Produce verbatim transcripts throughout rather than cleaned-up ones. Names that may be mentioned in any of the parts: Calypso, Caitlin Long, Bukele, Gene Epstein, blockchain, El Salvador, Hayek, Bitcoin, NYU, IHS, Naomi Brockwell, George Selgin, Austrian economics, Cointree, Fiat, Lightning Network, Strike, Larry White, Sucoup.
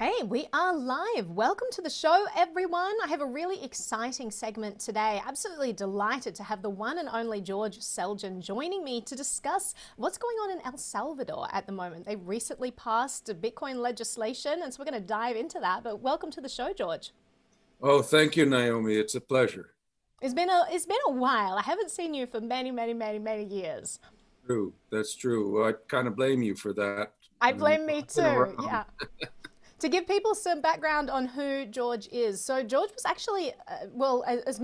Okay, we are live. Welcome to the show, everyone. I have a really exciting segment today. Absolutely delighted to have the one and only George Selgin joining me to discuss what's going on in El Salvador at the moment. They recently passed Bitcoin legislation, and so we're going to dive into that. But welcome to the show, George. Oh, thank you, Naomi. It's a pleasure. It's been a, it's been a while. I haven't seen you for many, many, many, many years. True. That's true. I kind of blame you for that. I blame me too, yeah. To give people some background on who George is. So George was actually, uh, well, as,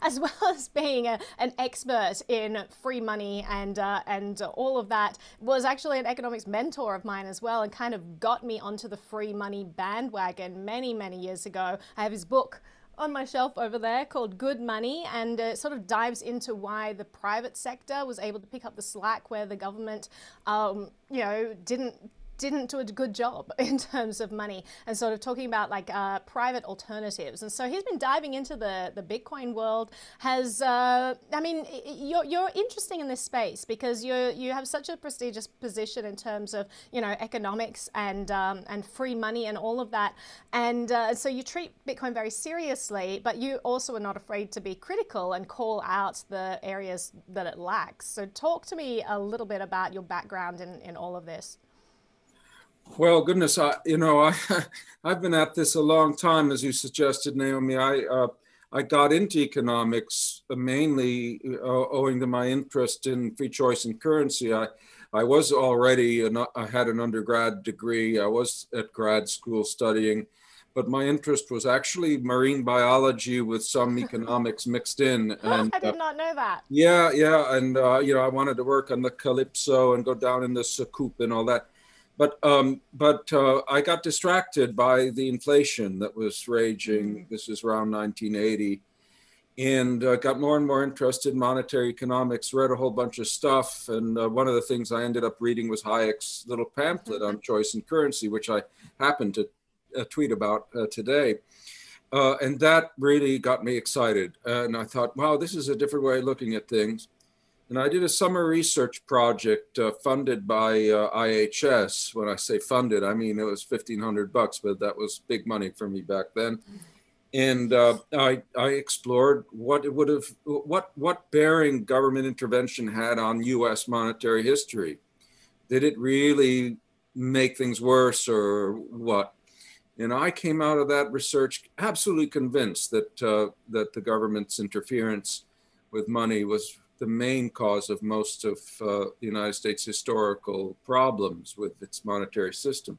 as well as being a, an expert in free money and, uh, and all of that, was actually an economics mentor of mine as well, and kind of got me onto the free money bandwagon many, many years ago. I have his book on my shelf over there called Good Money, and it sort of dives into why the private sector was able to pick up the slack where the government, um, you know, didn't didn't do a good job in terms of money, and sort of talking about like uh, private alternatives. And so he's been diving into the, the Bitcoin world. Has, uh, I mean, you're, you're interesting in this space because you you have such a prestigious position in terms of, you know, economics and, um, and free money and all of that. And uh, so you treat Bitcoin very seriously, but you also are not afraid to be critical and call out the areas that it lacks. So talk to me a little bit about your background in, in all of this. Well, goodness, I, you know, I, I've been at this a long time, as you suggested, Naomi. I, uh, I got into economics mainly uh, owing to my interest in free choice and currency. I, I was already, an, I had an undergrad degree. I was at grad school studying, but my interest was actually marine biology with some economics mixed in. And, I did not know that. Uh, yeah, yeah. And, uh, you know, I wanted to work on the Calypso and go down in the Sucoup and all that. But um, but uh, I got distracted by the inflation that was raging. This is around nineteen eighty, and uh, got more and more interested in monetary economics. Read a whole bunch of stuff, and uh, one of the things I ended up reading was Hayek's little pamphlet on choice and currency, which I happened to uh, tweet about uh, today. Uh, and that really got me excited, uh, and I thought, wow, this is a different way of looking at things. And I did a summer research project uh, funded by uh, I H S. When I say funded, I mean it was fifteen hundred bucks, but that was big money for me back then. And uh, I, I explored what it would have, what what bearing government intervention had on U S monetary history. Did it really make things worse or what? And I came out of that research absolutely convinced that uh, that the government's interference with money was the main cause of most of uh, the United States' historical problems with its monetary system.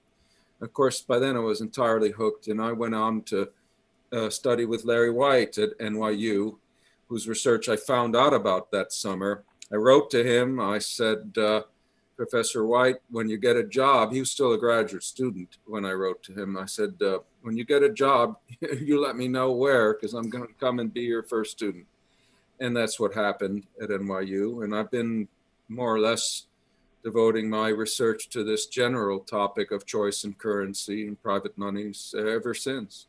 Of course, by then I was entirely hooked, and I went on to uh, study with Larry White at N Y U, whose research I found out about that summer. I wrote to him. I said, uh, Professor White, when you get a job — he was still a graduate student when I wrote to him — I said, uh, when you get a job, you let me know where, because I'm going to come and be your first student. And that's what happened at N Y U. And I've been more or less devoting my research to this general topic of choice and currency and private monies ever since.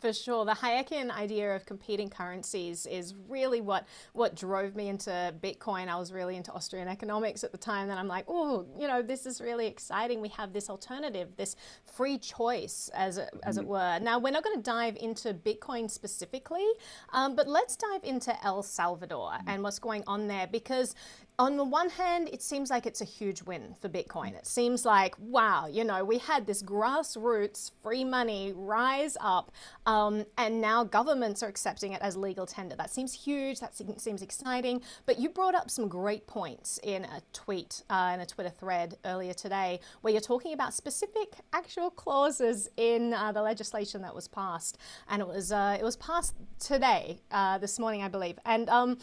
For sure. The Hayekian idea of competing currencies is really what, what drove me into Bitcoin. I was really into Austrian economics at the time, and I'm like, oh, you know, this is really exciting. We have this alternative, this free choice, as it, as it were. Now, we're not going to dive into Bitcoin specifically, um, but let's dive into El Salvador and what's going on there, because on the one hand, it seems like it's a huge win for Bitcoin. It seems like, wow, you know, we had this grassroots free money rise up, um, and now governments are accepting it as legal tender. That seems huge. That seems exciting. But you brought up some great points in a tweet, uh, in a Twitter thread earlier today, where you're talking about specific actual clauses in uh, the legislation that was passed. And it was, uh, it was passed today, uh, this morning, I believe. And, um,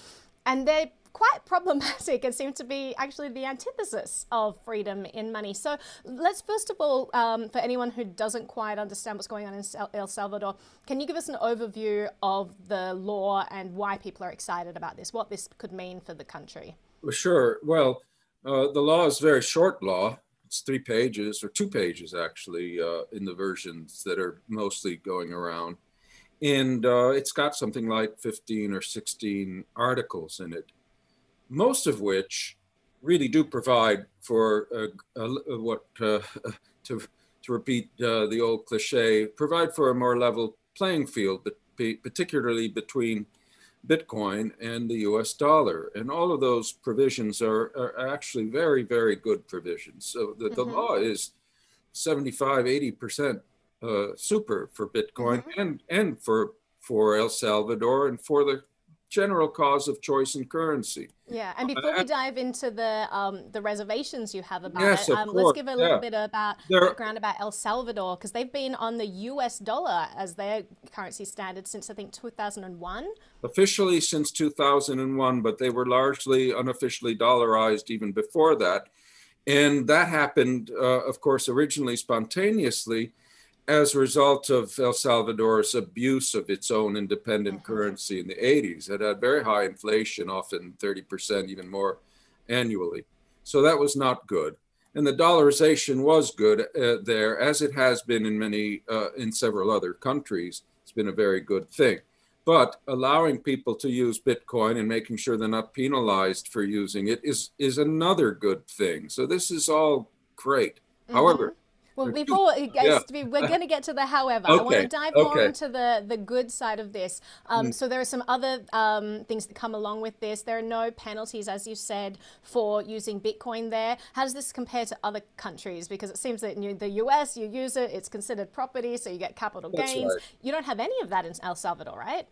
and they quite problematic and seem to be actually the antithesis of freedom in money. So let's first of all, um, for anyone who doesn't quite understand what's going on in El Salvador, can you give us an overview of the law and why people are excited about this, what this could mean for the country? Well, sure. Well, uh, the law is a very short law. It's three pages or two pages, actually, uh, in the versions that are mostly going around. And uh, it's got something like fifteen or sixteen articles in it, most of which really do provide for uh, uh, what uh, to to repeat uh, the old cliche, provide for a more level playing field, particularly between Bitcoin and the U S dollar. And all of those provisions are, are actually very, very good provisions. So the, mm-hmm. the law is seventy-five, eighty percent uh, super for Bitcoin mm-hmm. and, and for, for El Salvador and for the general cause of choice and currency. Yeah, and before uh, we dive into the um, the reservations you have about yes, it, um, let's give a little yeah. bit about there, background about El Salvador, because they've been on the U S dollar as their currency standard since, I think, two thousand one. Officially since two thousand one, but they were largely unofficially dollarized even before that. And that happened, uh, of course, originally spontaneously as a result of El Salvador's abuse of its own independent mm-hmm. currency in the eighties. It had very high inflation, often thirty percent, even more annually. So that was not good. And the dollarization was good uh, there, as it has been in many, uh, in several other countries. It's been a very good thing. But allowing people to use Bitcoin and making sure they're not penalized for using it is, is another good thing. So this is all great. Mm-hmm. However, well, before yeah. we're going to get to the however, okay. I want to dive okay. more into the, the good side of this. Um, mm. So there are some other um, things that come along with this. There are no penalties, as you said, for using Bitcoin there. How does this compare to other countries? Because it seems that in the U S you use it, it's considered property, so you get capital that's gains. Right. You don't have any of that in El Salvador, right?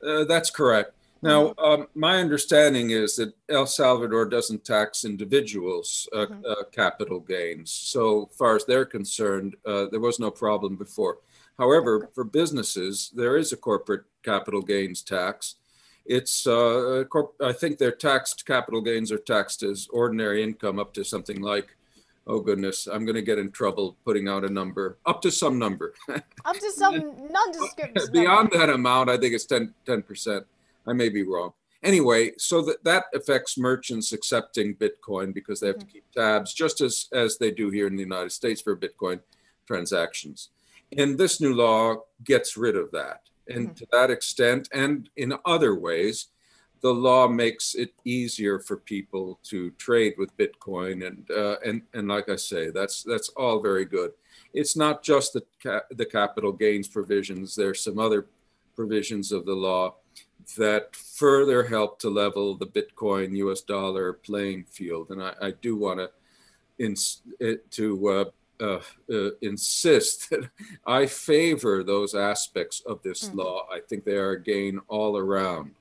Uh, that's correct. Now, um, my understanding is that El Salvador doesn't tax individuals' uh, mm-hmm. uh, capital gains. So far as they're concerned, uh, there was no problem before. However, for businesses, there is a corporate capital gains tax. It's, uh, corp- I think they're taxed, capital gains are taxed as ordinary income up to something like, oh goodness, I'm going to get in trouble putting out a number, up to some number. Up to some nondescript number. Beyond that amount, I think it's ten percent. I may be wrong. Anyway, so that, that affects merchants accepting Bitcoin because they have mm-hmm. to keep tabs, just as, as they do here in the United States for Bitcoin transactions. And this new law gets rid of that. And mm-hmm. to that extent, and in other ways, the law makes it easier for people to trade with Bitcoin. And uh, and, and like I say, that's that's all very good. It's not just the ca- the capital gains provisions. There's some other provisions of the law that further help to level the Bitcoin U S dollar playing field. And I, I do want to ins- to uh, uh, uh, insist that I favor those aspects of this mm-hmm. law. I think they are a gain all around.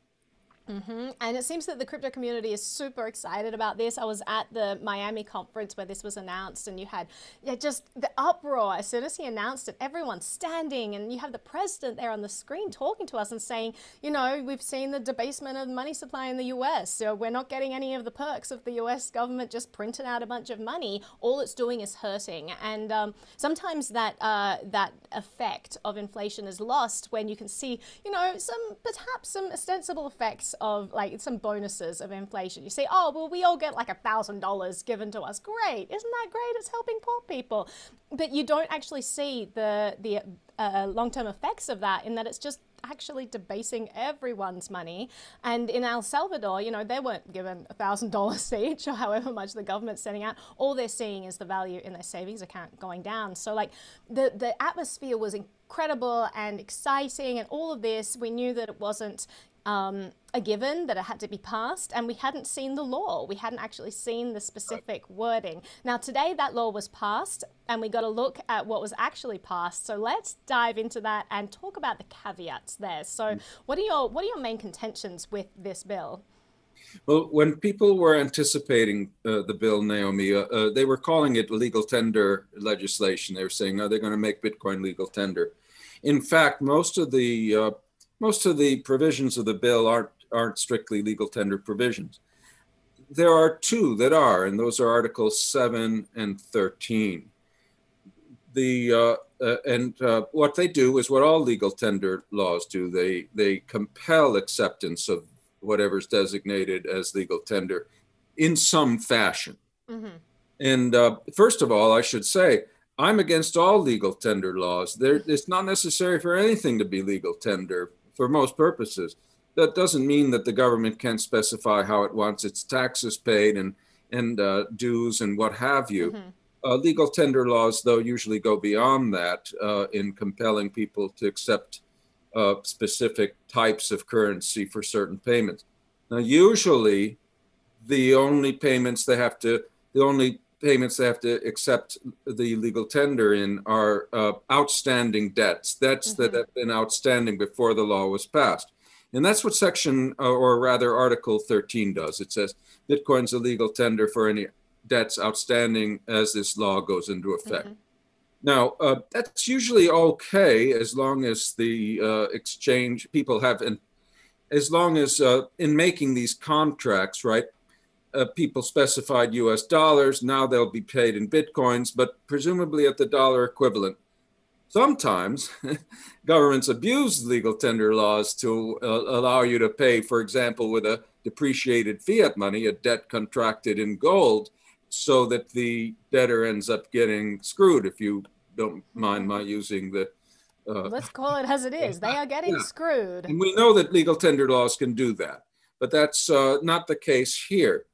Mm-hmm. And it seems that the crypto community is super excited about this. I was at the Miami conference where this was announced, and you had yeah, just the uproar as soon as he announced it. Everyone's standing, and you have the president there on the screen talking to us and saying, you know, we've seen the debasement of the money supply in the U S, so we're not getting any of the perks of the U S government just printing out a bunch of money. All it's doing is hurting. And um, sometimes that uh, that effect of inflation is lost when you can see, you know, some perhaps some ostensible effects of like some bonuses of inflation. You say, oh, well, we all get like a thousand dollars given to us. Great. Isn't that great? It's helping poor people. But you don't actually see the, the uh, long-term effects of that, in that it's just actually debasing everyone's money. And in El Salvador, you know, they weren't given a thousand dollars each or however much the government's sending out. All they're seeing is the value in their savings account going down. So like the, the atmosphere was incredible and exciting, and all of this, we knew that it wasn't Um, a given, that it had to be passed, and we hadn't seen the law. We hadn't actually seen the specific wording. Now today that law was passed, and we got to look at what was actually passed. So let's dive into that and talk about the caveats there. So what are your what are your main contentions with this bill? Well, when people were anticipating uh, the bill, Naomi, uh, uh, they were calling it legal tender legislation. They were saying, "Are they going to make Bitcoin legal tender?" In fact, most of the uh, Most of the provisions of the bill aren't, aren't strictly legal tender provisions. There are two that are, and those are Articles seven and thirteen. The, uh, uh, and uh, what they do is what all legal tender laws do. They, they compel acceptance of whatever's designated as legal tender in some fashion. Mm-hmm. And uh, first of all, I should say, I'm against all legal tender laws. There, it's not necessary for anything to be legal tender for most purposes. That doesn't mean that the government can't specify how it wants its taxes paid and, and uh, dues and what have you. Mm-hmm. Uh, legal tender laws, though, usually go beyond that uh, in compelling people to accept uh, specific types of currency for certain payments. Now, usually, the only payments they have to, the only payments they have to accept the legal tender in are uh, outstanding debts. Debts mm-hmm. that have been outstanding before the law was passed. And that's what section, uh, or rather Article thirteen does. It says, Bitcoin's a legal tender for any debts outstanding as this law goes into effect. Mm-hmm. Now, uh, that's usually okay as long as the uh, exchange people have, an, as long as uh, in making these contracts, right, uh, people specified U S dollars, now they'll be paid in Bitcoins, but presumably at the dollar equivalent. Sometimes governments abuse legal tender laws to uh, allow you to pay, for example, with a depreciated fiat money, a debt contracted in gold, so that the debtor ends up getting screwed, if you don't mind my using the... Uh, Let's call it as it is. They are getting yeah. screwed. And we know that legal tender laws can do that, but that's uh, not the case here.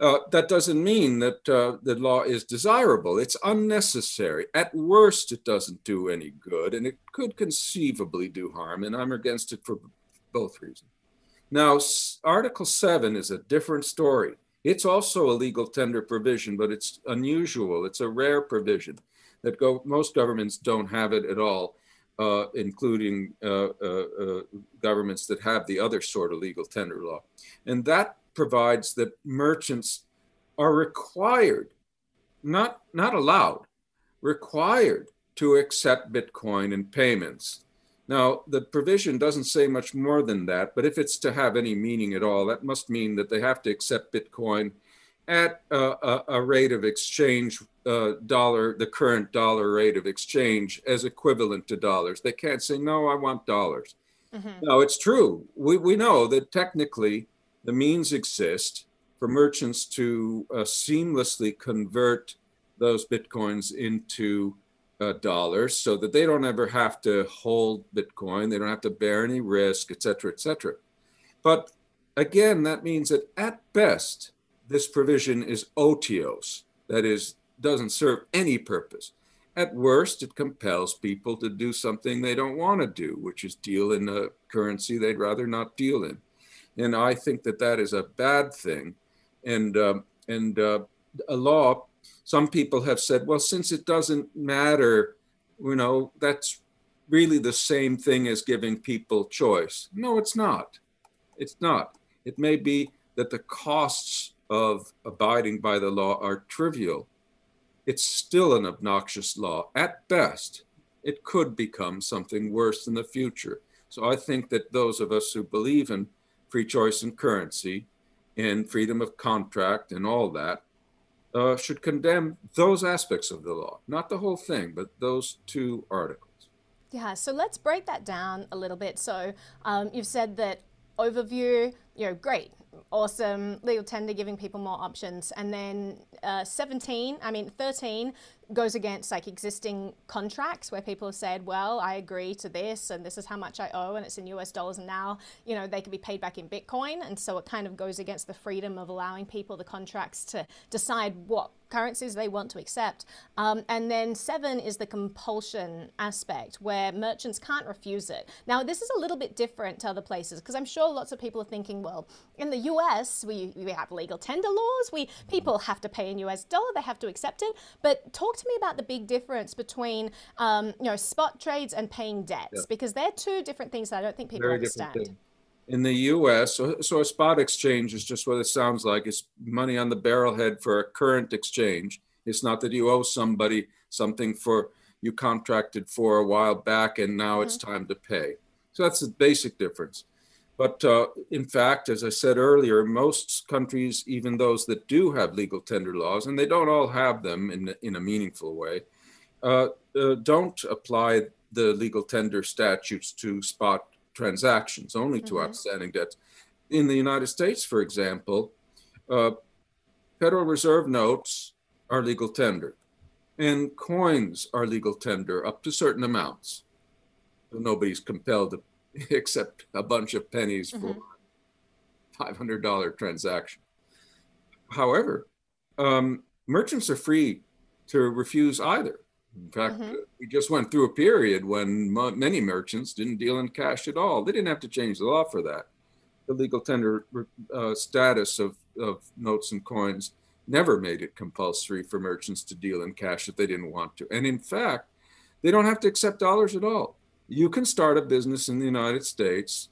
Uh, that doesn't mean that uh, the law is desirable. It's unnecessary. At worst, it doesn't do any good, and it could conceivably do harm, and I'm against it for both reasons. Now, Article seven is a different story. It's also a legal tender provision, but it's unusual. It's a rare provision that go, most governments don't have it at all, uh, including uh, uh, uh, governments that have the other sort of legal tender law. And that provides that merchants are required, not, not allowed, required to accept Bitcoin in payments. Now, the provision doesn't say much more than that, but if it's to have any meaning at all, that must mean that they have to accept Bitcoin at a, a rate of exchange, uh, dollar, the current dollar rate of exchange as equivalent to dollars. They can't say, no, I want dollars. Mm-hmm. Now, it's true. We, we know that technically the means exist for merchants to uh, seamlessly convert those Bitcoins into Uh, dollars so that they don't ever have to hold Bitcoin. They don't have to bear any risk, et cetera, et cetera. But again, that means that at best, this provision is otiose. That is, doesn't serve any purpose. At worst, it compels people to do something they don't want to do, which is deal in a currency they'd rather not deal in. And I think that that is a bad thing. And, uh, and uh, a law Some people have said, well, since it doesn't matter, you know, that's really the same thing as giving people choice. No, it's not. It's not. It may be that the costs of abiding by the law are trivial. It's still an obnoxious law. At best, it could become something worse in the future. So I think that those of us who believe in free choice and currency and freedom of contract and all that, Uh, should condemn those aspects of the law, not the whole thing, but those two articles. Yeah, so let's break that down a little bit. So um, you've said that overview, you know, great, awesome, legal tender giving people more options. And then uh, seventeen, I mean, thirteen goes against like existing contracts where people have said, well, I agree to this and this is how much I owe and it's in U S dollars and now, you know, they can be paid back in Bitcoin. And so it kind of goes against the freedom of allowing people the contracts to decide what currencies they want to accept. Um, and then seven is the compulsion aspect where merchants can't refuse it. Now, this is a little bit different to other places because I'm sure lots of people are thinking, well, in the U S, we, we have legal tender laws. We people have to pay in U S dollar. They have to accept it. But talk to me about the big difference between, um, you know, spot trades and paying debts, yeah. because they're two different things that I don't think people Very understand. In the U S, so, so a spot exchange is just what it sounds like. It's money on the barrelhead for a current exchange. It's not that you owe somebody something for you contracted for a while back and now mm-hmm. it's time to pay. So that's the basic difference. But uh, in fact, as I said earlier, most countries, even those that do have legal tender laws, and they don't all have them in, in a meaningful way, uh, uh, don't apply the legal tender statutes to spot transactions, only to mm-hmm. outstanding debts. In the United States, for example, uh, Federal Reserve notes are legal tender and coins are legal tender up to certain amounts. So nobody's compelled to except a bunch of pennies for mm-hmm. five hundred dollar transaction. However, um, merchants are free to refuse either. In fact, mm-hmm. we just went through a period when many merchants didn't deal in cash at all. They didn't have to change the law for that. The legal tender uh, status of, of notes and coins never made it compulsory for merchants to deal in cash if they didn't want to. And in fact, they don't have to accept dollars at all. You can start a business in the United States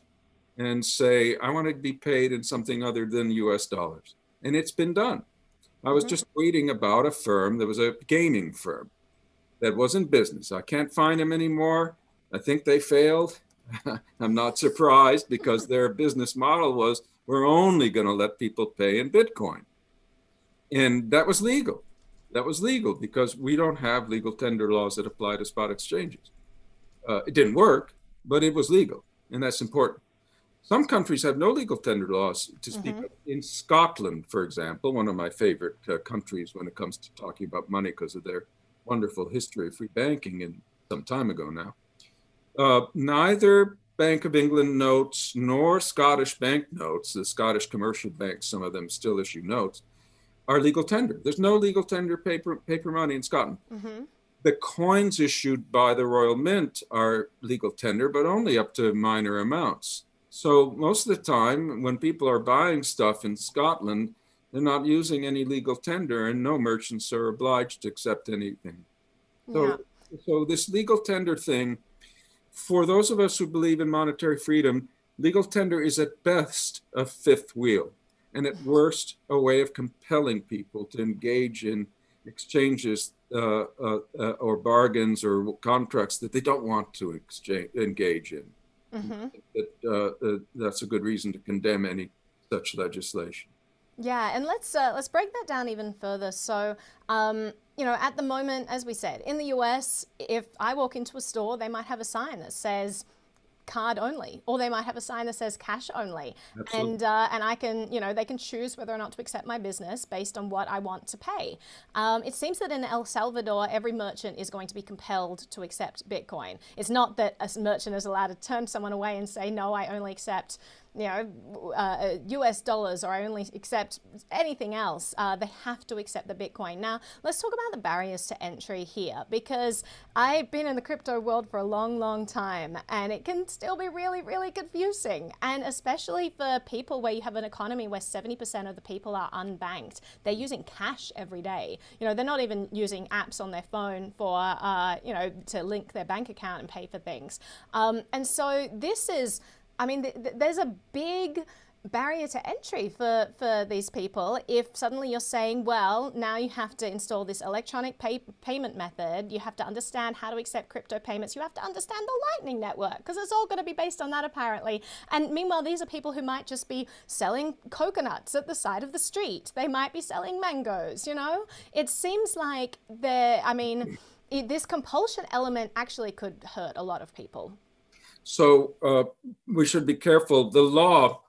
and say, I want to be paid in something other than U S dollars. And it's been done. I was mm-hmm. just reading about a firm that was a gaming firm that was in business. I can't find them anymore. I think they failed. I'm not surprised, because their business model was, we're only going to let people pay in Bitcoin. And that was legal. That was legal because we don't have legal tender laws that apply to spot exchanges. Uh, it didn't work, but it was legal. And that's important. Some countries have no legal tender laws to speak mm-hmm. of. In Scotland, for example, one of my favorite uh, countries when it comes to talking about money because of their wonderful history of free banking and some time ago now. Uh, neither Bank of England notes nor Scottish bank notes, the Scottish commercial banks, some of them still issue notes, are legal tender. There's no legal tender paper, paper money in Scotland. Mm-hmm. The coins issued by the Royal Mint are legal tender, but only up to minor amounts. So most of the time when people are buying stuff in Scotland, they're not using any legal tender, and no merchants are obliged to accept anything. So, yeah. so this legal tender thing, for those of us who believe in monetary freedom, legal tender is at best a fifth wheel, and at worst a way of compelling people to engage in exchanges uh, uh, uh, or bargains or contracts that they don't want to exchange, engage in. Mm-hmm. That, uh, uh, that's a good reason to condemn any such legislation. Yeah, and let's uh, let's break that down even further. So, um, you know, at the moment, as we said, in the U S, if I walk into a store, they might have a sign that says card only, or they might have a sign that says cash only. Absolutely. And uh, and I can, you know, they can choose whether or not to accept my business based on what I want to pay. Um, it seems that in El Salvador, every merchant is going to be compelled to accept Bitcoin. It's not that a merchant is allowed to turn someone away and say, no, I only accept, you know, uh, U S dollars, or I only accept anything else. Uh, they have to accept the Bitcoin. Now, let's talk about the barriers to entry here, because I've been in the crypto world for a long, long time, and it can still be really, really confusing. And especially for people where you have an economy where seventy percent of the people are unbanked. They're using cash every day. You know, they're not even using apps on their phone for, uh, you know, to link their bank account and pay for things. Um, and so this is, I mean, th th there's a big barrier to entry for, for these people if suddenly you're saying, well, now you have to install this electronic pay payment method, you have to understand how to accept crypto payments, you have to understand the Lightning Network, because it's all going to be based on that apparently. And meanwhile, these are people who might just be selling coconuts at the side of the street. They might be selling mangoes, you know? It seems like they're, I mean, it, this compulsion element actually could hurt a lot of people. So uh, we should be careful. The law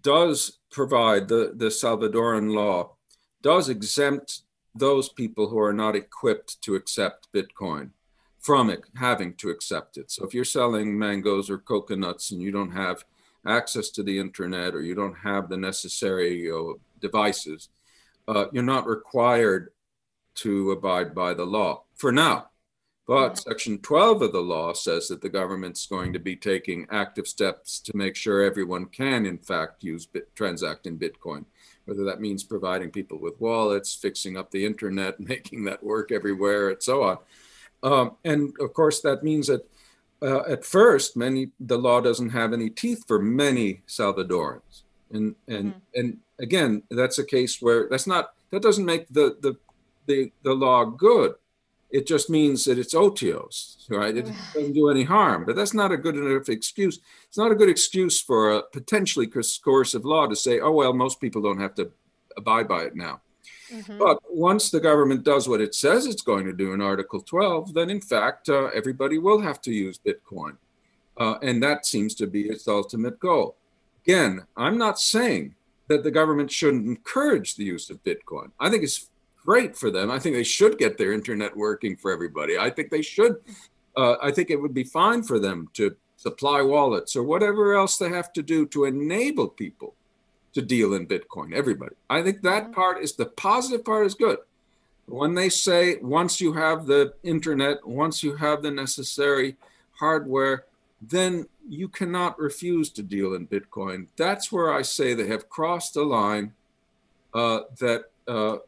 does provide, the, the Salvadoran law does exempt those people who are not equipped to accept Bitcoin from it, having to accept it. So if you're selling mangoes or coconuts and you don't have access to the internet, or you don't have the necessary you know, devices, uh, you're not required to abide by the law for now. But Section twelve of the law says that the government's going to be taking active steps to make sure everyone can, in fact, use bit, transact in Bitcoin, whether that means providing people with wallets, fixing up the internet, making that work everywhere, and so on. Um, and of course, that means that uh, at first, many the law doesn't have any teeth for many Salvadorans. And and mm-hmm. and again, that's a case where that's not that doesn't make the the the, the law good. It just means that it's otiose, right? It doesn't do any harm, but that's not a good enough excuse. It's not a good excuse for a potentially coercive law to say, oh, well, most people don't have to abide by it now. Mm-hmm. But once the government does what it says it's going to do in Article twelve, then in fact, uh, everybody will have to use Bitcoin. Uh, and that seems to be its ultimate goal. Again, I'm not saying that the government shouldn't encourage the use of Bitcoin. I think it's great for them. I think they should get their internet working for everybody. I think they should. Uh, I think it would be fine for them to supply wallets or whatever else they have to do to enable people to deal in Bitcoin, everybody. I think that part is the positive part is good. When they say once you have the internet, once you have the necessary hardware, then you cannot refuse to deal in Bitcoin. That's where I say they have crossed the line uh, that uh,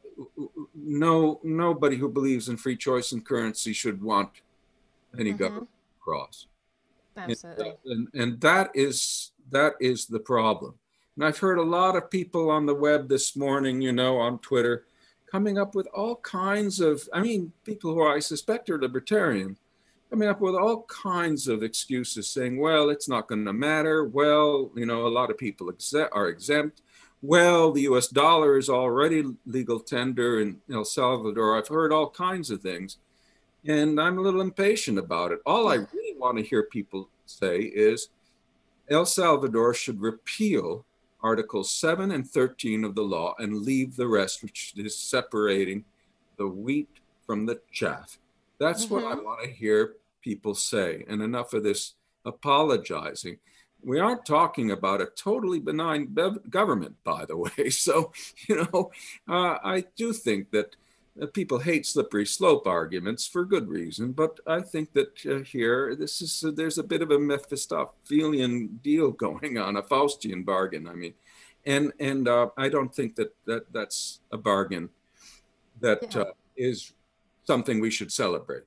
no nobody who believes in free choice and currency should want any mm-hmm. government to cross. Absolutely. And, and, and that is that is the problem. And I've heard a lot of people on the web this morning, you know, on Twitter, coming up with all kinds of, I mean, people who I suspect are libertarian, coming up with all kinds of excuses saying, well, it's not going to matter. Well, you know, a lot of people exe- are exempt. Well, the U S dollar is already legal tender in El Salvador. I've heard all kinds of things, and I'm a little impatient about it. All I really want to hear people say is El Salvador should repeal Articles seven and thirteen of the law and leave the rest, which is separating the wheat from the chaff. That's mm-hmm. what I want to hear people say, and enough of this apologizing. We aren't talking about a totally benign bev- government, by the way. So, you know, uh, I do think that uh, people hate slippery slope arguments for good reason, but I think that uh, here, this is uh, there's a bit of a Mephistophelian deal going on, a Faustian bargain, I mean. And and uh, I don't think that, that that's a bargain that yeah. uh, is something we should celebrate.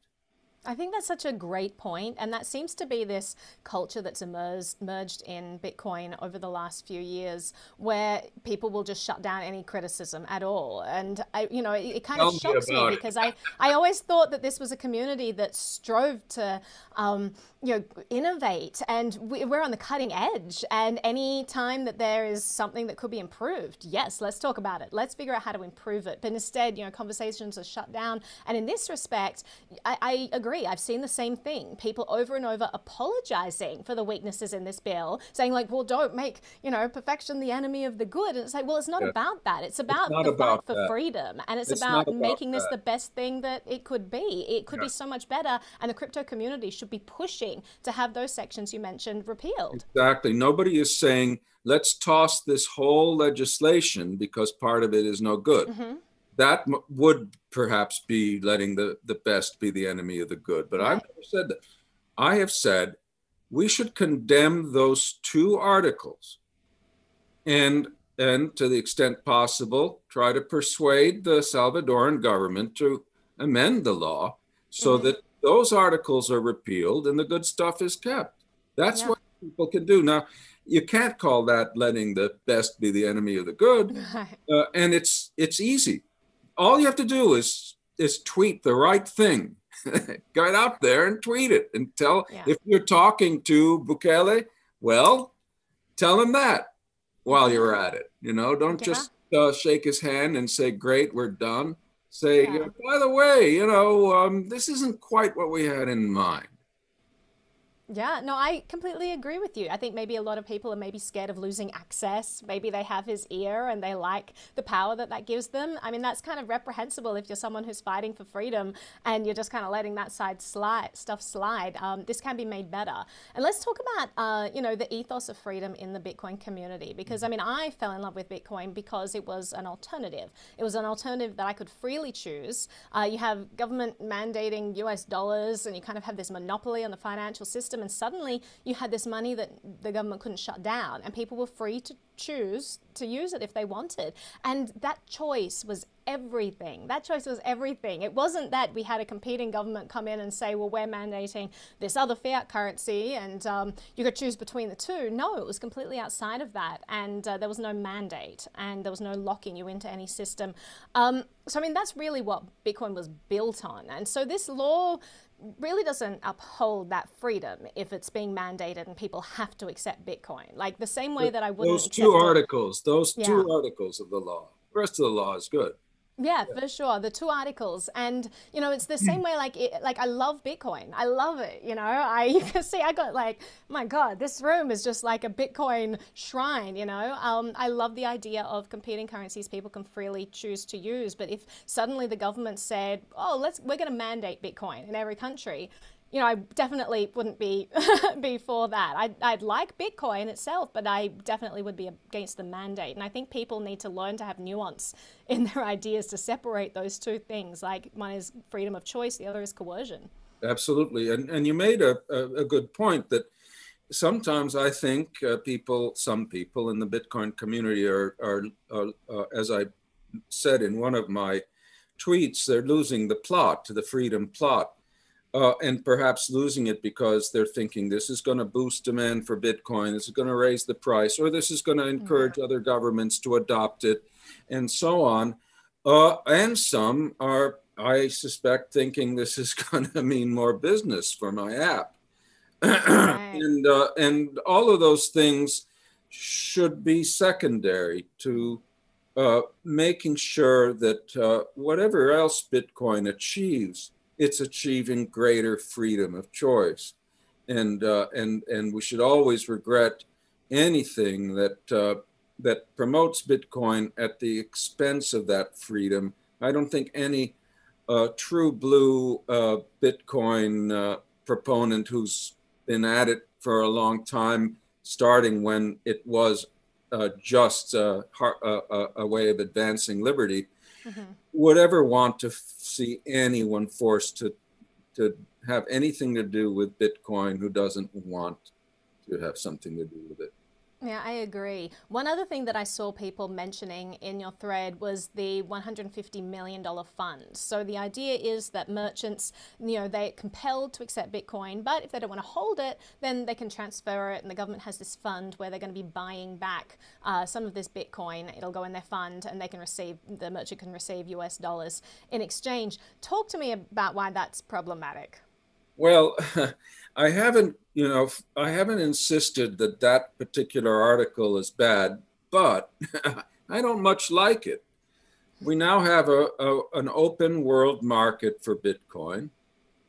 I think that's such a great point, and that seems to be this culture that's emerged in Bitcoin over the last few years, where people will just shut down any criticism at all. And I, you know, it, it kind Tell of shocks me, me because I, I always thought that this was a community that strove to, um, you know, innovate, and we, we're on the cutting edge. And any time that there is something that could be improved, yes, let's talk about it. Let's figure out how to improve it. But instead, you know, conversations are shut down. And in this respect, I, I agree. I've seen the same thing. People over and over apologizing for the weaknesses in this bill, saying like, well, don't make, you know, perfection the enemy of the good. And it's like, well, it's not yeah. about that. It's about it's the fight for that. freedom. And it's, it's about, about making that. this the best thing that it could be. It could yeah. be so much better. And the crypto community should be pushing to have those sections you mentioned repealed. Exactly. Nobody is saying, let's toss this whole legislation because part of it is no good. Mm-hmm. That would perhaps be letting the, the best be the enemy of the good. But I've never said that. I have said we should condemn those two articles and, and to the extent possible, try to persuade the Salvadoran government to amend the law so mm-hmm. that those articles are repealed and the good stuff is kept. That's yeah. what people can do. Now, you can't call that letting the best be the enemy of the good. uh, and it's it's easy. All you have to do is is tweet the right thing. Get out there and tweet it and tell yeah. if you're talking to Bukele, well, tell him that while you're at it. You know, don't yeah. just uh, shake his hand and say, great, we're done. Say, yeah. by the way, you know, um, this isn't quite what we had in mind. Yeah, no, I completely agree with you. I think maybe a lot of people are maybe scared of losing access. Maybe they have his ear and they like the power that that gives them. I mean, that's kind of reprehensible if you're someone who's fighting for freedom and you're just kind of letting that side slide, stuff slide. Um, this can be made better. And let's talk about, uh, you know, the ethos of freedom in the Bitcoin community, because I mean, I fell in love with Bitcoin because it was an alternative. It was an alternative that I could freely choose. Uh, you have government mandating U S dollars and you kind of have this monopoly on the financial system. And suddenly you had this money that the government couldn't shut down and people were free to choose to use it if they wanted. And that choice was everything. That choice was everything. It wasn't that we had a competing government come in and say, well, we're mandating this other fiat currency and um, you could choose between the two. No, it was completely outside of that. And uh, there was no mandate and there was no locking you into any system. Um, so, I mean, that's really what Bitcoin was built on. And so this law really doesn't uphold that freedom if it's being mandated and people have to accept Bitcoin. Like the same way that I wouldn't accept Those two articles, it. those yeah. two articles of the law. The rest of the law is good. Yeah, yeah, for sure. The two articles. And, you know, it's the same way, like, it, like I love Bitcoin. I love it. You know, I you can see I got like, my God, this room is just like a Bitcoin shrine, you know. Um, I love the idea of competing currencies people can freely choose to use. But if suddenly the government said, oh, let's we're going to mandate Bitcoin in every country, you know, I definitely wouldn't be be for that. I'd, I'd like Bitcoin itself, but I definitely would be against the mandate. And I think people need to learn to have nuance in their ideas to separate those two things. Like, one is freedom of choice, the other is coercion. Absolutely. And, and you made a, a, a good point that sometimes I think uh, people, some people in the Bitcoin community are, are, are uh, as I said in one of my tweets, they're losing the plot, the freedom plot, uh, and perhaps losing it because they're thinking this is going to boost demand for Bitcoin, this is going to raise the price, or this is going to encourage mm-hmm. other governments to adopt it, and so on. Uh, and some are, I suspect, thinking this is going to mean more business for my app. Right. And, uh, and all of those things should be secondary to Uh, making sure that uh, whatever else Bitcoin achieves, it's achieving greater freedom of choice. And, uh, and, and we should always regret anything that, uh, that promotes Bitcoin at the expense of that freedom. I don't think any uh, true blue uh, Bitcoin uh, proponent who's been at it for a long time, starting when it was Uh, just uh, a, a way of advancing liberty, mm-hmm. would ever want to see anyone forced to to have anything to do with Bitcoin who doesn't want to have something to do with it. Yeah, I agree. One other thing that I saw people mentioning in your thread was the one hundred fifty million dollar fund. So the idea is that merchants, you know, they're compelled to accept Bitcoin, but if they don't want to hold it, then they can transfer it, and the government has this fund where they're going to be buying back uh, some of this Bitcoin. It'll go in their fund, and they can receive, the merchant can receive U S dollars in exchange. Talk to me about why that's problematic. Well, I haven't, you know, I haven't insisted that that particular article is bad, but I don't much like it. We now have a, a, an open world market for Bitcoin.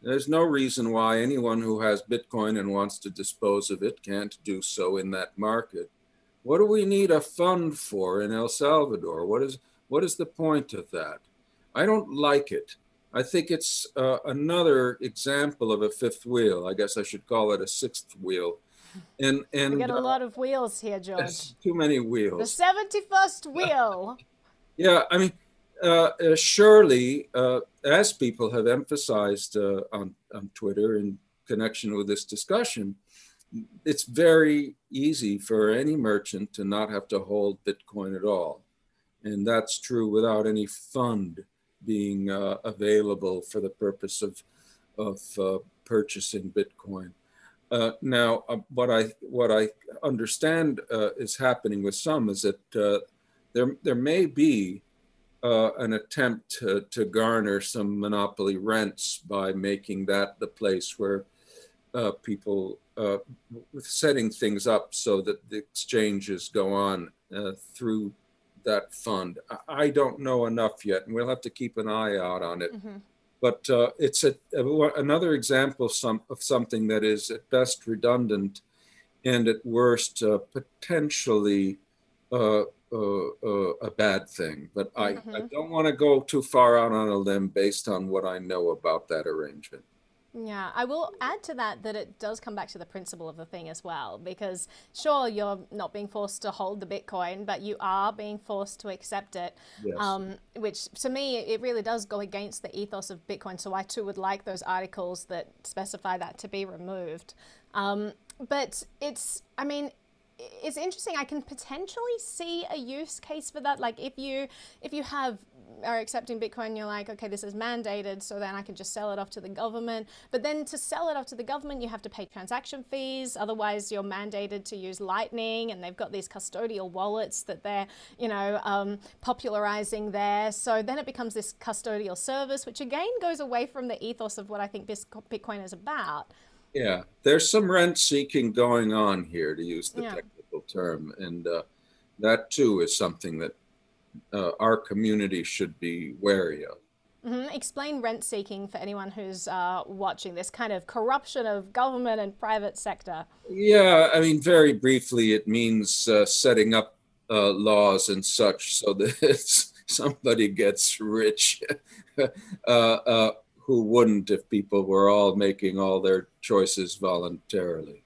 There's no reason why anyone who has Bitcoin and wants to dispose of it can't do so in that market. What do we need a fund for in El Salvador? What is, what is the point of that? I don't like it. I think it's uh, another example of a fifth wheel. I guess I should call it a sixth wheel. And and we got a lot of wheels here, George. Too many wheels. The seventy-first wheel. Yeah, I mean, uh, uh, surely, uh, as people have emphasized uh, on on Twitter in connection with this discussion, it's very easy for any merchant to not have to hold Bitcoin at all, and that's true without any fund being uh, available for the purpose of, of uh, purchasing Bitcoin. Uh, now, uh, what I what I understand uh, is happening with some is that uh, there there may be uh, an attempt to, to garner some monopoly rents by making that the place where uh, people uh, setting things up so that the exchanges go on uh, through that fund. I don't know enough yet, and we'll have to keep an eye out on it. Mm-hmm. But uh, it's a, a, another example some, of something that is at best redundant and at worst uh, potentially uh, uh, uh, a bad thing. But I, mm-hmm. I don't want to go too far out on a limb based on what I know about that arrangement. Yeah, I will add to that that it does come back to the principle of the thing as well, because sure, you're not being forced to hold the Bitcoin, but you are being forced to accept it, yes. um, which to me, it really does go against the ethos of Bitcoin. So I too would like those articles that specify that to be removed. Um, but it's, I mean, it's interesting. I can potentially see a use case for that. Like if you, if you have are accepting Bitcoin, you're like, okay, this is mandated, so then I can just sell it off to the government. But then to sell it off to the government, you have to pay transaction fees. Otherwise, you're mandated to use Lightning, and they've got these custodial wallets that they're, you know, um, popularizing there. So then it becomes this custodial service, which again goes away from the ethos of what I think Bitcoin is about. Yeah, there's some rent seeking going on here, to use the yeah. technical term. And uh, that too is something that Uh, our community should be wary of. Mm-hmm. Explain rent seeking for anyone who's uh, watching, this kind of corruption of government and private sector. Yeah, I mean, very briefly, it means uh, setting up uh, laws and such so that somebody gets rich uh, uh, who wouldn't if people were all making all their choices voluntarily?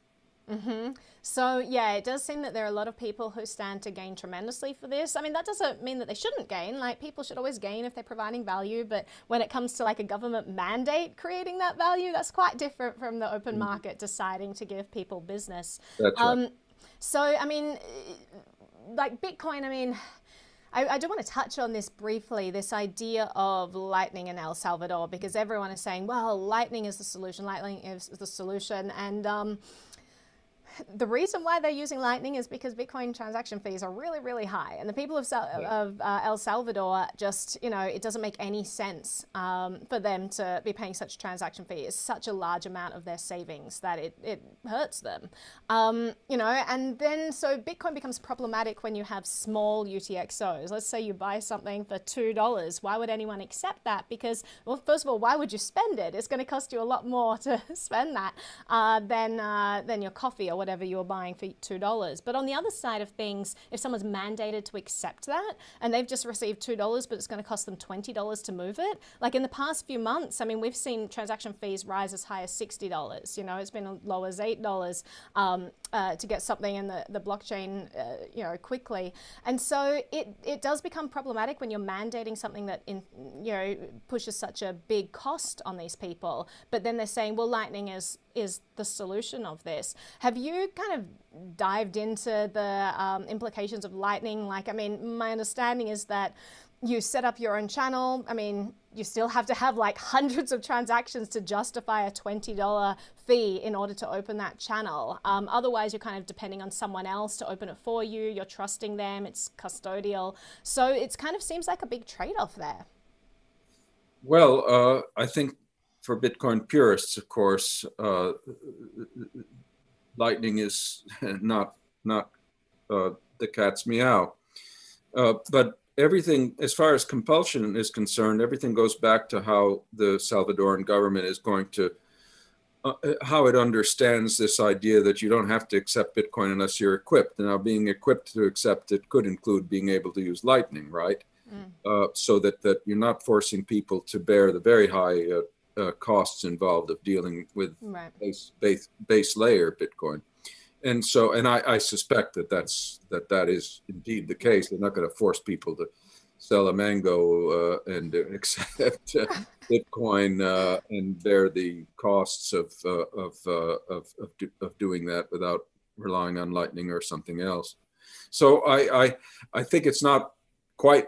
Mm-hmm. So, yeah, it does seem that there are a lot of people who stand to gain tremendously for this. I mean, that doesn't mean that they shouldn't gain. Like, people should always gain if they're providing value. But when it comes to like a government mandate creating that value, that's quite different from the open market deciding to give people business. That's um, right. So, I mean, like Bitcoin, I mean, I, I do want to touch on this briefly, this idea of Lightning in El Salvador, because everyone is saying, well, Lightning is the solution. Lightning is the solution. And um, the reason why they're using Lightning is because Bitcoin transaction fees are really, really high. And the people of, Sal yeah. of uh, El Salvador just, you know, it doesn't make any sense um, for them to be paying such transaction fee. It's such a large amount of their savings that it, it hurts them, um, you know. And then so Bitcoin becomes problematic when you have small U T X Os. Let's say you buy something for two dollars. Why would anyone accept that? Because, well, first of all, why would you spend it? It's going to cost you a lot more to spend that uh, than, uh, than your coffee or whatever. Whatever you're buying for two dollars. But on the other side of things, if someone's mandated to accept that and they've just received two dollars, but it's going to cost them twenty dollars to move it, like in the past few months, I mean, we've seen transaction fees rise as high as sixty dollars. You know, it's been as low as eight dollars um, uh, to get something in the, the blockchain, uh, you know, quickly. And so it, it does become problematic when you're mandating something that, in, you know, pushes such a big cost on these people. But then they're saying, well, Lightning is is the solution of this. Have you kind of dived into the um, implications of Lightning? Like, I mean, my understanding is that you set up your own channel. I mean, you still have to have like hundreds of transactions to justify a twenty dollar fee in order to open that channel. Um, otherwise, you're kind of depending on someone else to open it for you. You're trusting them. It's custodial. So it kind of seems like a big trade-off there. Well, uh, I think for Bitcoin purists, of course, uh, Lightning is not not uh, the cat's meow. Uh, but everything, as far as compulsion is concerned, everything goes back to how the Salvadoran government is going to, uh, how it understands this idea that you don't have to accept Bitcoin unless you're equipped. And now being equipped to accept it could include being able to use Lightning, right? Mm. Uh, so that, that you're not forcing people to bear the very high uh, Uh, costs involved of dealing with right. base, base base layer Bitcoin, and so and I, I suspect that that's that that is indeed the case. They're not going to force people to sell a mango uh, and accept uh, Bitcoin uh, and bear the costs of uh, of, uh, of of do, of doing that without relying on Lightning or something else. So I I, I think it's not quite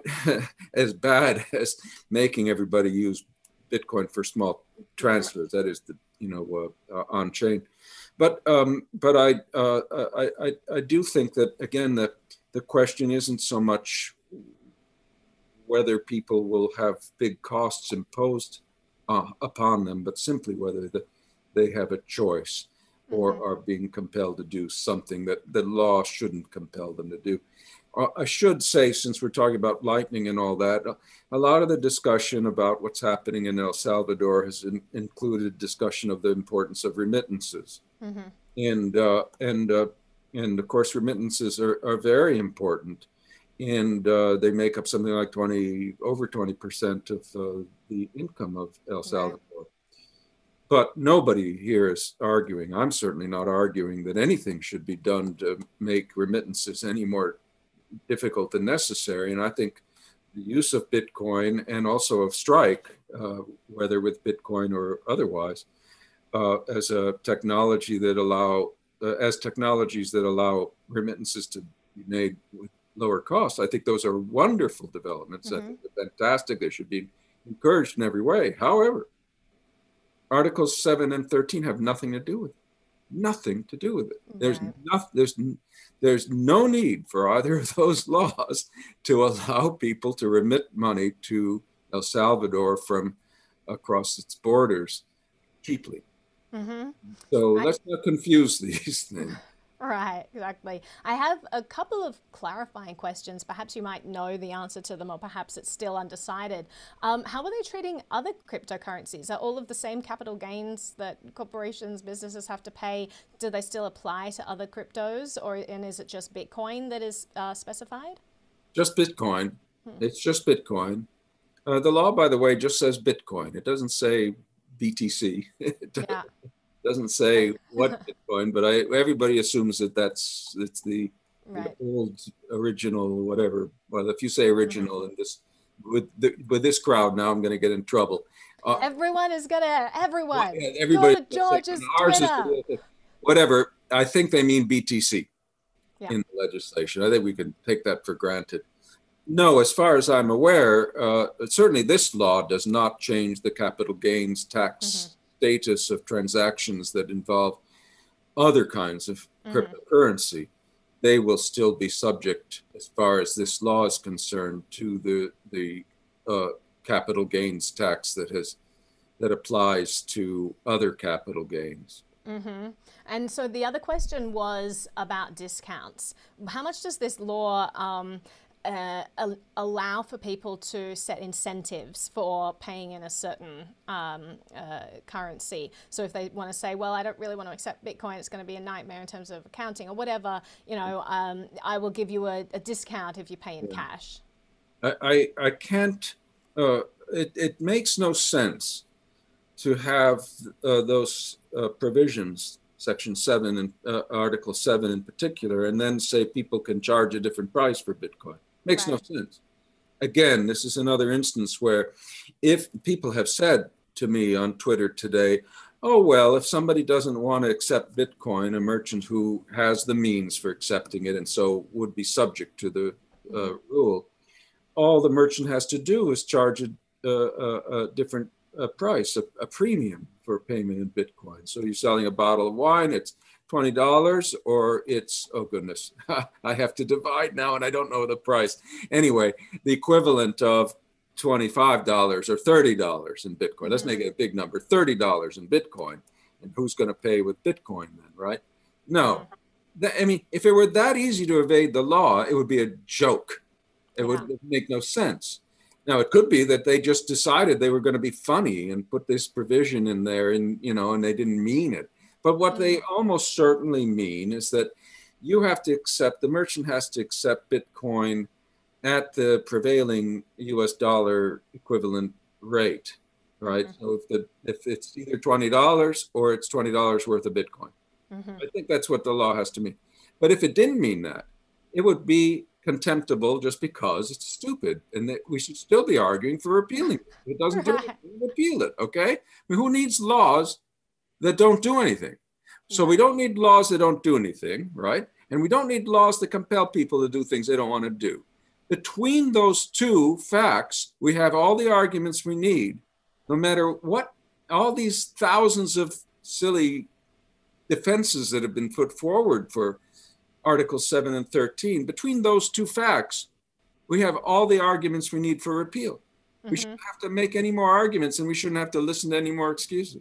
as bad as making everybody use Bitcoin for small transfers, that is the, you know, uh, uh, on chain. But um, but I, uh, I I I do think that, again, that the question isn't so much whether people will have big costs imposed uh, upon them, but simply whether the, they have a choice or mm-hmm. are being compelled to do something that the law shouldn't compel them to do. I should say, since we're talking about Lightning and all that, a lot of the discussion about what's happening in El Salvador has in, included discussion of the importance of remittances. Mm-hmm. And, uh, and, uh, and of course, remittances are, are very important. And uh, they make up something like twenty, over twenty percent of uh, the income of El Salvador. Right. But nobody here is arguing, I'm certainly not arguing, that anything should be done to make remittances any more difficult and necessary. And I think the use of Bitcoin and also of Strike, uh, whether with Bitcoin or otherwise, uh, as a technology that allow, uh, as technologies that allow remittances to be made with lower costs, I think those are wonderful developments. Mm-hmm. I think they're fantastic. They should be encouraged in every way. However, Articles seven and thirteen have nothing to do with it. Nothing to do with it. There's right. no, there's there's no need for either of those laws to allow people to remit money to El Salvador from across its borders cheaply. Mm-hmm. So I, let's not confuse these things. Right, exactly. I have a couple of clarifying questions. Perhaps you might know the answer to them, or perhaps it's still undecided. Um, how are they treating other cryptocurrencies? Are all of the same capital gains that corporations, businesses have to pay, do they still apply to other cryptos, or and is it just Bitcoin that is uh, specified? Just Bitcoin. Hmm. It's just Bitcoin. Uh, the law, by the way, just says Bitcoin. It doesn't say B T C. It yeah. doesn't say what Bitcoin, but I, everybody assumes that that's it's the, right. the old original whatever. Well, if you say original mm-hmm. in this with the, with this crowd, now I'm going to get in trouble. Uh, everyone is going to everyone. Yeah, everybody. Go to George's Twitter. Is, whatever. I think they mean B T C yeah. in the legislation. I think we can take that for granted. No, as far as I'm aware, uh, certainly this law does not change the capital gains tax mm-hmm. status of transactions that involve other kinds of mm-hmm. cryptocurrency. They will still be subject, as far as this law is concerned, to the the uh, capital gains tax that has that applies to other capital gains. Mm-hmm. And so the other question was about discounts. How much does this law um, uh, al allow for people to set incentives for paying in a certain um, uh, currency? So if they want to say, well, I don't really want to accept Bitcoin, it's going to be a nightmare in terms of accounting or whatever, you know, um, I will give you a, a discount if you pay in yeah. cash. I, I, I can't, uh, it, it makes no sense to have uh, those uh, provisions, Section seven and uh, Article seven in particular, and then say people can charge a different price for Bitcoin. Makes right. no sense. Again, this is another instance where if people have said to me on Twitter today, oh, well, if somebody doesn't want to accept Bitcoin, a merchant who has the means for accepting it and so would be subject to the uh, rule, all the merchant has to do is charge a, a, a different a price, a, a premium for payment in Bitcoin. So you're selling a bottle of wine, it's twenty dollars, or it's, oh goodness, I have to divide now and I don't know the price. Anyway, the equivalent of twenty-five dollars or thirty dollars in Bitcoin. Let's make it a big number, thirty dollars in Bitcoin. And who's going to pay with Bitcoin then, right? No. That, I mean, if it were that easy to evade the law, it would be a joke. It would yeah. make no sense. Now, it could be that they just decided they were going to be funny and put this provision in there and, you know, and they didn't mean it. But what mm-hmm. they almost certainly mean is that you have to accept, the merchant has to accept Bitcoin at the prevailing U S dollar equivalent rate, right? Mm-hmm. So if, the, if it's either twenty dollars or it's twenty dollars worth of Bitcoin. Mm-hmm. I think that's what the law has to mean. But if it didn't mean that, it would be contemptible just because it's stupid, and that we should still be arguing for repealing it. If it doesn't do anything, repeal it, okay? I mean, who needs laws that don't do anything? So we don't need laws that don't do anything, right? And we don't need laws that compel people to do things they don't want to do. Between those two facts, we have all the arguments we need, no matter what, all these thousands of silly defenses that have been put forward for Articles seven and thirteen, between those two facts, we have all the arguments we need for repeal. Mm-hmm. We shouldn't have to make any more arguments, and we shouldn't have to listen to any more excuses.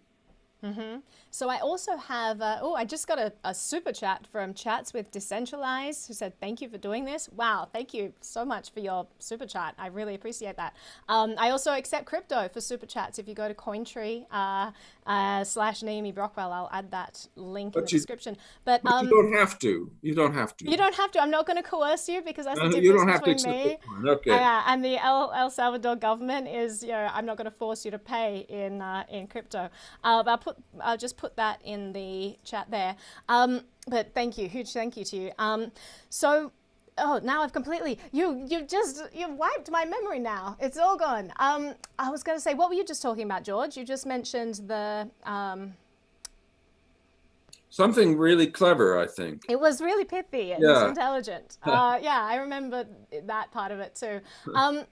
Mm-hmm. So I also have, uh, oh, I just got a, a super chat from Chats with Decentralized, who said, thank you for doing this. Wow, thank you so much for your super chat. I really appreciate that. Um, I also accept crypto for super chats. If you go to Cointree uh, uh, slash Naomi Brockwell, I'll add that link but in the you, description. But, but um, you don't have to. You don't have to. You don't have to. I'm not going to coerce you, because that's no, the difference you don't have between to accept me okay. uh, and the El, El Salvador government is, you know, I'm not going to force you to pay in, uh, in crypto. Uh, but I'll, put, I'll just put that in the chat there. Um, but thank you, huge thank you to you. Um, so, oh, now I've completely, you you just, you've wiped my memory now. It's all gone. Um, I was going to say, what were you just talking about, George? You just mentioned the... Um, something really clever, I think. It was really pithy and yeah. intelligent. uh, yeah, I remember that part of it too. Um,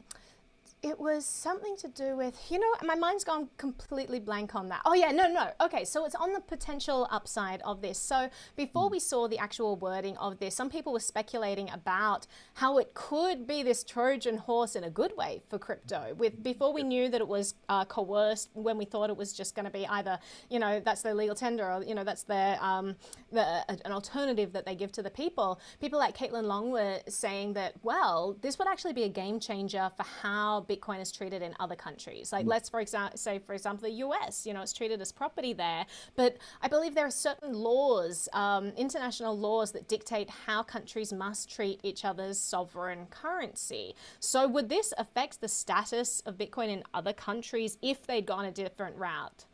It was something to do with, you know, my mind's gone completely blank on that. Oh yeah, no, no. Okay, so it's on the potential upside of this. So before we saw the actual wording of this, some people were speculating about how it could be this Trojan horse in a good way for crypto. With before we knew that it was uh, coerced, when we thought it was just going to be either, you know, that's their legal tender, or you know, that's their um, the, uh, an alternative that they give to the people. People like Caitlin Long were saying that, well, this would actually be a game changer for how Bitcoin is treated in other countries. Like, let's for example say for example the U S, you know, it's treated as property there, but I believe there are certain laws, um, international laws, that dictate how countries must treat each other's sovereign currency. So would this affect the status of Bitcoin in other countries if they'd gone a different route?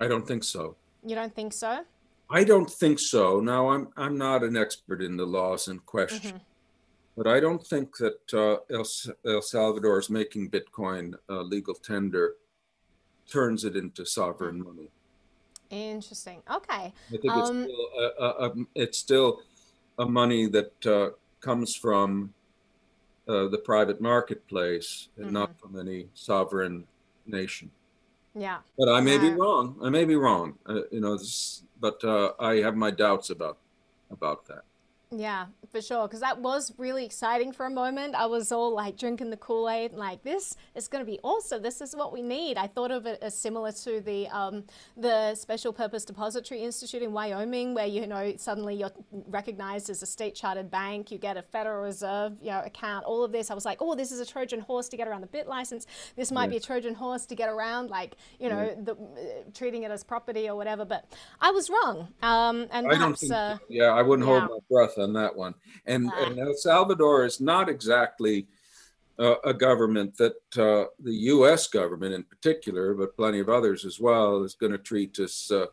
I don't think so. You don't think so? I don't think so. Now, I'm I'm not an expert in the laws in question, mm-hmm. but I don't think that uh, El, El Salvador is making Bitcoin uh, legal tender turns it into sovereign money. Interesting. Okay. I think um, it's, still a, a, a, it's still a money that uh, comes from uh, the private marketplace and mm-hmm. not from any sovereign nation. Yeah. But I may so, be wrong. I may be wrong. Uh, you know, this, but uh, I have my doubts about about that. Yeah, for sure. Because that was really exciting for a moment. I was all like drinking the Kool-Aid, like, this is going to be awesome. This is what we need. I thought of it as similar to the um, the Special Purpose Depository Institute in Wyoming, where, you know, suddenly you're recognized as a state chartered bank. You get a Federal Reserve, you know, account, all of this. I was like, oh, this is a Trojan horse to get around the bit license. This might yeah. be a Trojan horse to get around, like, you know, yeah. the, uh, treating it as property or whatever. But I was wrong. Um, and I perhaps, don't think uh, yeah, I wouldn't yeah. hold my breath on that one. And, ah. and El Salvador is not exactly uh, a government that uh, the U S government in particular, but plenty of others as well, is going to treat us uh,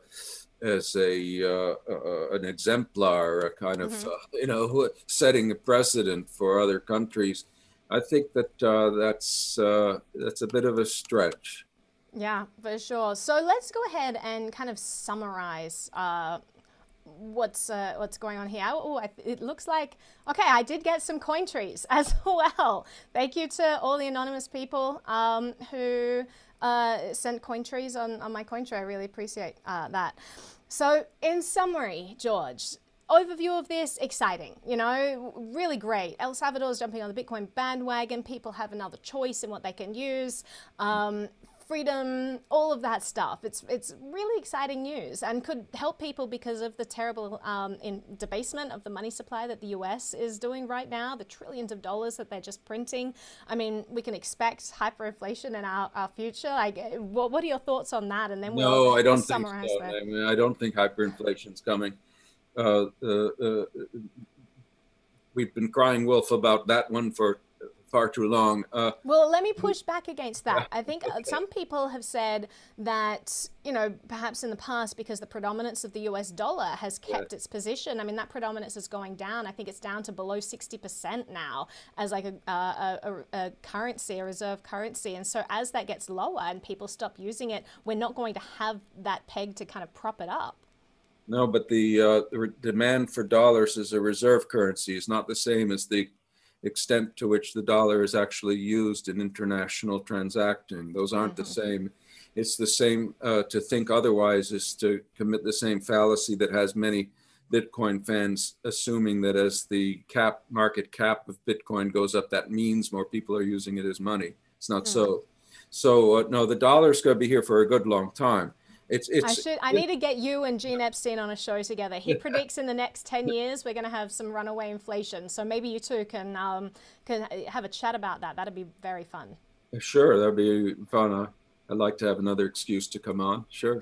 as a uh, uh, an exemplar, a kind of, mm-hmm. uh, you know, setting a precedent for other countries. I think that uh, that's, uh, that's a bit of a stretch. Yeah, for sure. So let's go ahead and kind of summarize uh, what's uh, what's going on here. Oh, it looks like, okay, I did get some Cointrees as well. Thank you to all the anonymous people um, who uh, sent Cointrees on, on my Cointree. I really appreciate uh, that. So in summary, George, overview of this, exciting, you know, really great. El Salvador's jumping on the Bitcoin bandwagon. People have another choice in what they can use. Um, freedom, all of that stuff. It's it's really exciting news and could help people because of the terrible um, in debasement of the money supply that the U S is doing right now, the trillions of dollars that they're just printing. I mean, we can expect hyperinflation in our, our future. Like, what, what are your thoughts on that? And then we'll No, I don't think so. I, mean, I don't think hyperinflation's coming. Uh, uh, uh, we've been crying wolf about that one for far too long. Uh, well, let me push back against that. I think okay. some people have said that, you know, perhaps in the past, because the predominance of the U S dollar has kept yeah. its position. I mean, that predominance is going down. I think it's down to below sixty percent now as like a, a, a, a currency, a reserve currency. And so as that gets lower and people stop using it, we're not going to have that peg to kind of prop it up. No, but the, uh, the demand for dollars as a reserve currency is not the same as the extent to which the dollar is actually used in international transacting. Those aren't mm-hmm. the same. It's the same uh, to think otherwise is to commit the same fallacy that has many Bitcoin fans assuming that as the cap market cap of Bitcoin goes up, that means more people are using it as money. It's not mm-hmm. so. So uh, no, the dollar is going to be here for a good long time. It's, it's, I should. I it, need to get you and Gene Epstein on a show together. He yeah. predicts in the next ten years we're going to have some runaway inflation. So maybe you two can um, can have a chat about that. That'd be very fun. Sure, that'd be fun. Huh? I'd like to have another excuse to come on. Sure.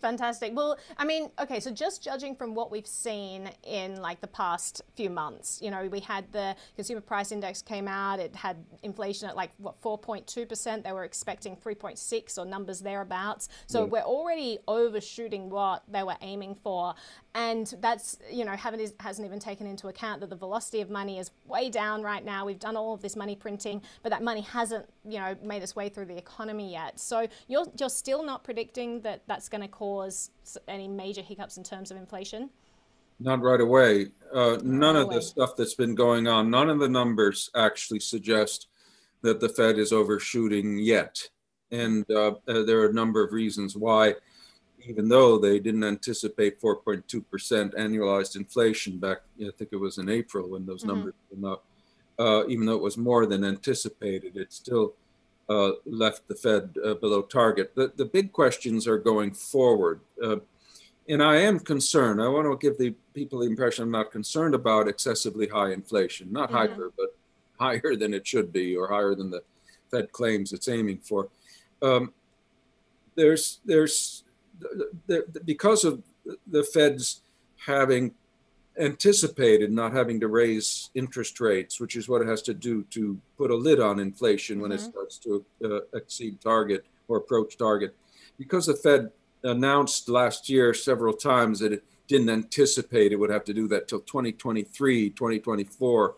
Fantastic. Well, I mean, okay, so just judging from what we've seen in like the past few months, you know, we had the consumer price index came out. It had inflation at like what four point two percent. They were expecting three point six or numbers thereabouts. So yeah. we're already overshooting what they were aiming for. And that's, you know, haven't, hasn't even taken into account that the velocity of money is way down right now. We've done all of this money printing, but that money hasn't, you know, made its way through the economy yet. So you're, you're still not predicting that that's going to cause any major hiccups in terms of inflation? Not right away. Uh, none of the stuff that's been going on, none of the numbers actually suggest that the Fed is overshooting yet. And uh, there are a number of reasons why. Even though they didn't anticipate four point two percent annualized inflation back, I think it was in April when those mm-hmm. numbers came up, uh, even though it was more than anticipated, it still uh, left the Fed uh, below target. The, the big questions are going forward. Uh, and I am concerned. I want to give the people the impression I'm not concerned about excessively high inflation, not mm-hmm. hyper, but higher than it should be, or higher than the Fed claims it's aiming for. Um, there's, there's, there, because of the Fed's having anticipated not having to raise interest rates, which is what it has to do to put a lid on inflation mm-hmm. when it starts to uh, exceed target or approach target. Because the Fed announced last year several times that it didn't anticipate it would have to do that till twenty twenty-three, twenty twenty-four,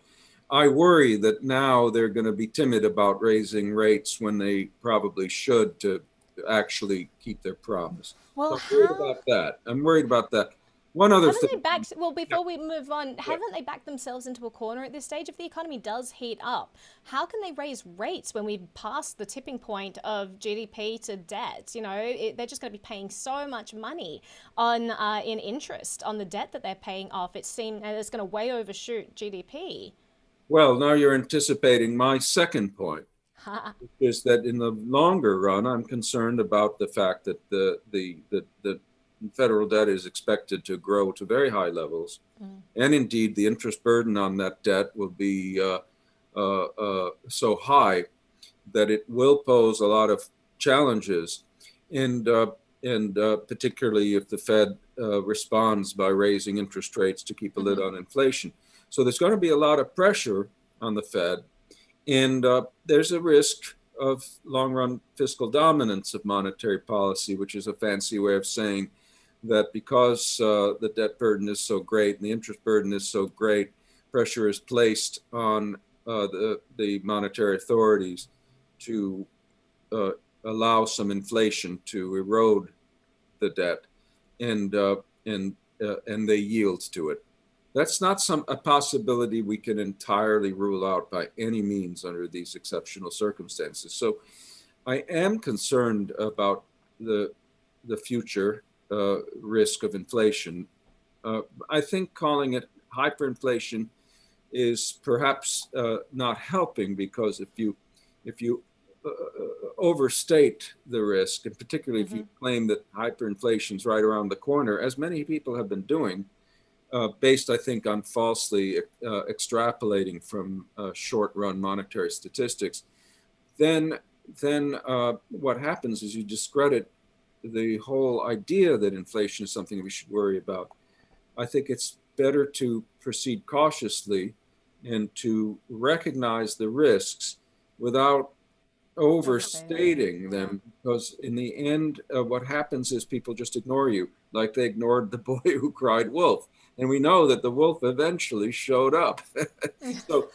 I worry that now they're going to be timid about raising rates when they probably should to actually keep their promise. Well, so I'm worried how... about that. I'm worried about that. One other haven't thing. They backed, well, before yeah. we move on, haven't yeah. they backed themselves into a corner at this stage? If the economy does heat up, how can they raise rates when we've passed the tipping point of G D P to debt? You know, it, they're just going to be paying so much money on uh, in interest on the debt that they're paying off. It seems that it's going to way overshoot G D P. Well, now you're anticipating my second point, huh. which is that in the longer run, I'm concerned about the fact that the the the, the federal debt is expected to grow to very high levels. Mm. And indeed, the interest burden on that debt will be uh, uh, uh, so high that it will pose a lot of challenges. And, uh, and uh, particularly if the Fed uh, responds by raising interest rates to keep a lid on inflation. So there's going to be a lot of pressure on the Fed. And uh, there's a risk of long-run fiscal dominance of monetary policy, which is a fancy way of saying that because uh, the debt burden is so great and the interest burden is so great, pressure is placed on uh, the, the monetary authorities to uh, allow some inflation to erode the debt, and uh, and uh, and they yield to it. That's not some a possibility we can entirely rule out by any means under these exceptional circumstances. So, I am concerned about the the future. Uh, risk of inflation. Uh, I think calling it hyperinflation is perhaps uh, not helping, because if you if you uh, overstate the risk, and particularly mm-hmm. if you claim that hyperinflation is right around the corner, as many people have been doing, uh, based, I think, on falsely uh, extrapolating from uh, short-run monetary statistics, then then uh, what happens is you discredit the whole idea that inflation is something we should worry about. I think it's better to proceed cautiously and to recognize the risks without overstating them, because in the end, uh, what happens is people just ignore you, like they ignored the boy who cried wolf. And we know that the wolf eventually showed up. so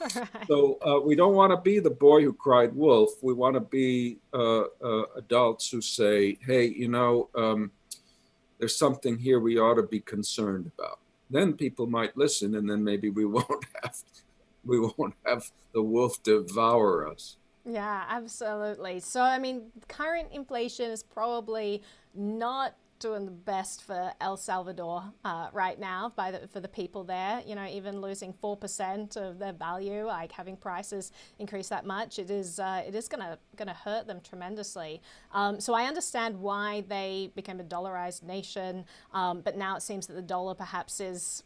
so uh, we don't want to be the boy who cried wolf. We want to be uh, uh, adults who say, hey, you know, um, there's something here we ought to be concerned about. Then people might listen, and then maybe we won't have, we won't have the wolf devour us. Yeah, absolutely. So, I mean, current inflation is probably not doing the best for El Salvador uh, right now by the, for the people there. You know, even losing four percent of their value, like having prices increase that much, it is uh, it is gonna gonna hurt them tremendously. Um, so I understand why they became a dollarized nation, um, but now it seems that the dollar perhaps is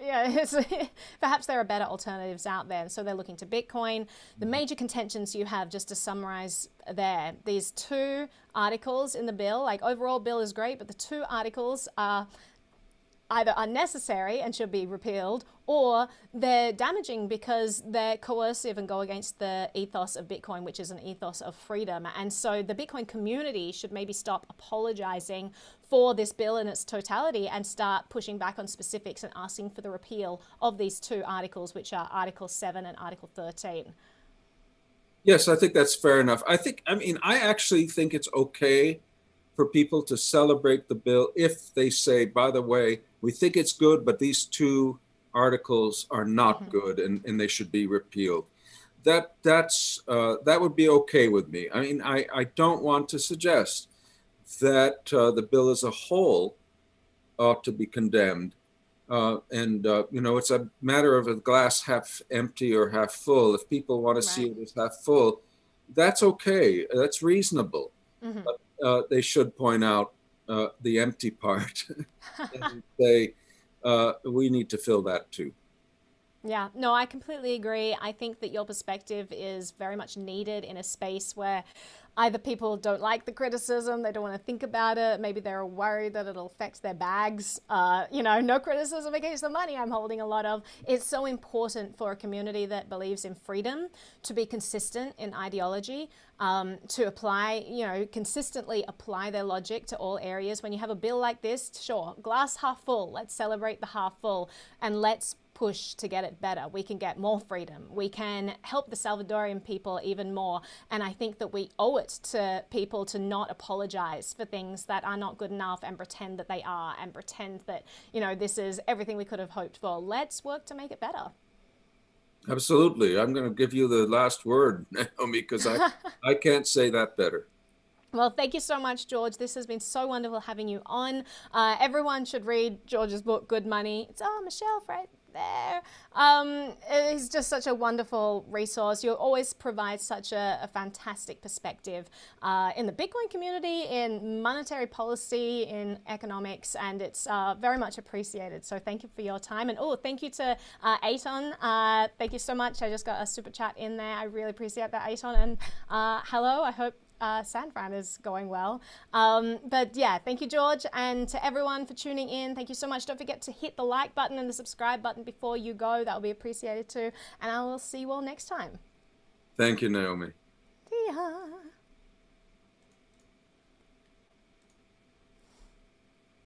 Yeah, it's, perhaps there are better alternatives out there. So they're looking to Bitcoin. The major contentions you have, just to summarize there, these two articles in the bill, like overall bill is great, but the two articles are either unnecessary and should be repealed, or they're damaging because they're coercive and go against the ethos of Bitcoin, which is an ethos of freedom. And so the Bitcoin community should maybe stop apologizing for this bill in its totality and start pushing back on specifics and asking for the repeal of these two articles, which are Article seven and Article thirteen. Yes, I think that's fair enough. I think, I mean, I actually think it's okay for people to celebrate the bill if they say, by the way, we think it's good, but these two articles are not mm-hmm. good, and, and they should be repealed. That that's uh, that would be okay with me. I mean, I, I don't want to suggest that uh, the bill as a whole ought to be condemned. Uh, and, uh, you know, it's a matter of a glass half empty or half full. If people want right. to see it as half full, that's okay. That's reasonable. Mm-hmm. But Uh, they should point out uh, the empty part and say, uh, we need to fill that too. Yeah, no, I completely agree. I think that your perspective is very much needed in a space where either people don't like the criticism, they don't want to think about it, maybe they're worried that it'll affect their bags. Uh, you know, no criticism against the money I'm holding a lot of. It's so important for a community that believes in freedom to be consistent in ideology, um, to apply, you know, consistently apply their logic to all areas. When you have a bill like this, sure, glass half full, let's celebrate the half full and let's push to get it better. We can get more freedom. We can help the Salvadorian people even more. And I think that we owe it to people to not apologize for things that are not good enough and pretend that they are and pretend that, you know, this is everything we could have hoped for. Let's work to make it better. Absolutely. I'm going to give you the last word, Naomi, because I, I can't say that better. Well, thank you so much, George. This has been so wonderful having you on. Uh, everyone should read George's book, Good Money. It's on my shelf, right? There. Um, it's just such a wonderful resource. You always provide such a, a fantastic perspective uh, in the Bitcoin community, in monetary policy, in economics, and it's uh, very much appreciated. So thank you for your time. And oh, thank you to uh, Aton. Uh, thank you so much. I just got a super chat in there. I really appreciate that, Aton. And uh, hello, I hope Uh, San Fran is going well. Um, but yeah, thank you, George, and to everyone for tuning in. Thank you so much. Don't forget to hit the like button and the subscribe button before you go. That will be appreciated too. And I will see you all next time. Thank you, Naomi. See ya.